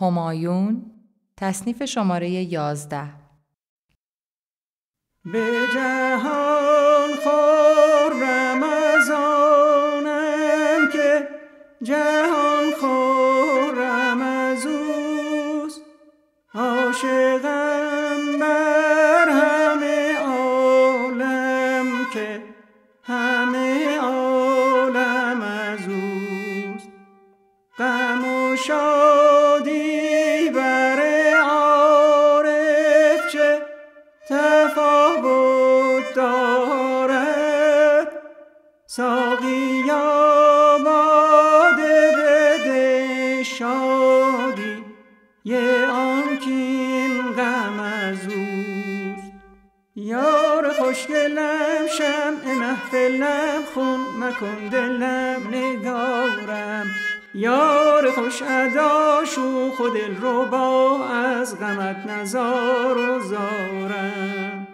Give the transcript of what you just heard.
همایون، تصنیف شماره 11. به جهان خورم از آنم که جهان خورم از اوست، عاشقم بر همه عالم که همه عالم از اوست، غم و شادی بر عارف چه تفاوت دارد، ساقیا شادی یه آن کین غم از اوست. یار خوشگلم شمع محفلم، خون مکن دلم نگارم، یار خوش ادا شوخ و دلربا، از غمت نزار و زارم.